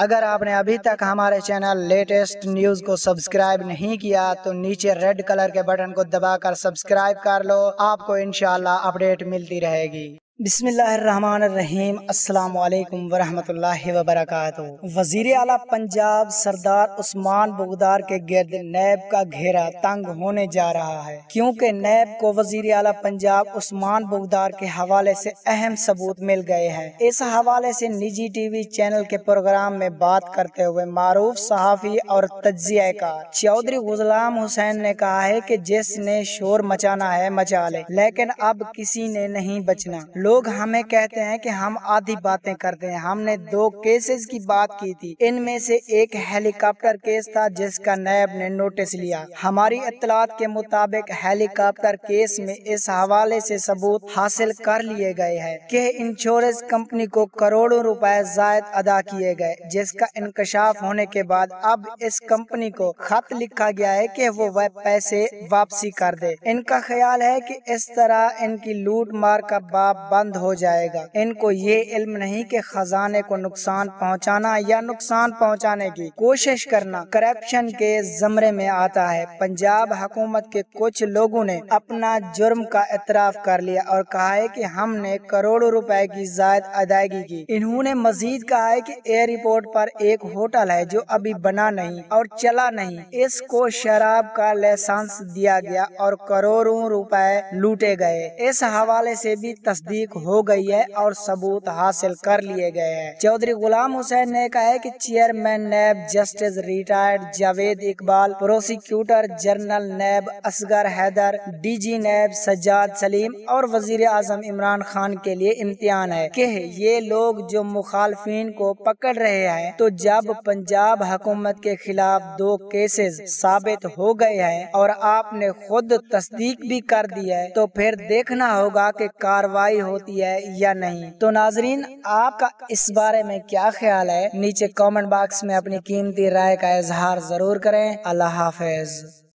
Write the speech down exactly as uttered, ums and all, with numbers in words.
अगर आपने अभी तक हमारे चैनल लेटेस्ट न्यूज़ को सब्सक्राइब नहीं किया तो नीचे रेड कलर के बटन को दबाकर सब्सक्राइब कर लो, आपको इंशाल्लाह अपडेट मिलती रहेगी। बिस्मिल्लाहिर्रहमानिर्रहीम, अस्सलाम वालेकुम वरहमतुल्लाहि वबरकातुहू। वजीर आला पंजाब सरदार उस्मान बुगदार के गिर्द नैब का घेरा तंग होने जा रहा है, क्योंकि नैब को वजीर आला पंजाब उस्मान बुगदार के हवाले से अहम सबूत मिल गए हैं। इस हवाले से निजी टीवी चैनल के प्रोग्राम में बात करते हुए मारूफ सहाफी और तज्जियाकार चौधरी गुलाम हुसैन ने कहा है कि जिसने शोर मचाना है मचा ले, लेकिन अब किसी ने नहीं बचना। लोग हमें कहते हैं कि हम आधी बातें करते हैं। हमने दो केसेस की बात की थी, इनमें से एक हेलीकॉप्टर केस था जिसका नैब ने नोटिस लिया। हमारी इत्तलात के मुताबिक हेलीकॉप्टर केस में इस हवाले से सबूत हासिल कर लिए गए हैं कि इंश्योरेंस कंपनी को करोड़ों रुपए जायद अदा किए गए, जिसका इंकशाफ होने के बाद अब इस कंपनी को खत लिखा गया है कि वो वह पैसे वापसी कर दे। इनका ख्याल है कि इस तरह इनकी लूट मार का बाप बंद हो जाएगा। इनको ये इल्म नहीं कि खजाने को नुकसान पहुंचाना या नुकसान पहुंचाने की कोशिश करना करप्शन के जमरे में आता है। पंजाब हुकूमत के कुछ लोगों ने अपना जुर्म का इतराफ कर लिया और कहा है कि हमने करोड़ों रुपए की जायद अदायगी की। इन्होंने मजीद कहा है कि एयरपोर्ट पर एक होटल है जो अभी बना नहीं और चला नहीं, इसको शराब का लाइसेंस दिया गया और करोड़ों रुपए लूटे गए। इस हवाले से भी तस्दीक हो गई है और सबूत हासिल कर लिए गए हैं। चौधरी गुलाम हुसैन ने कहा है कि chairman NAB justice retired Javed Iqbal, prosecutor general NAB Asghar Haider, DG NAB Sajjad Saleem और वजीर आजम इमरान खान के लिए इम्तिहान है कि ये लोग जो मुखालफिन को पकड़ रहे हैं, तो जब पंजाब हुकूमत के खिलाफ दो केसेस साबित हो गए हैं और आपने खुद तस्दीक भी कर दी है, तो फिर देखना होगा कि कार्रवाई होती है या नहीं। तो नाजरीन, आपका इस बारे में क्या ख्याल है? नीचे कमेंट बॉक्स में अपनी कीमती राय का इजहार जरूर करें। अल्लाह हाफिज।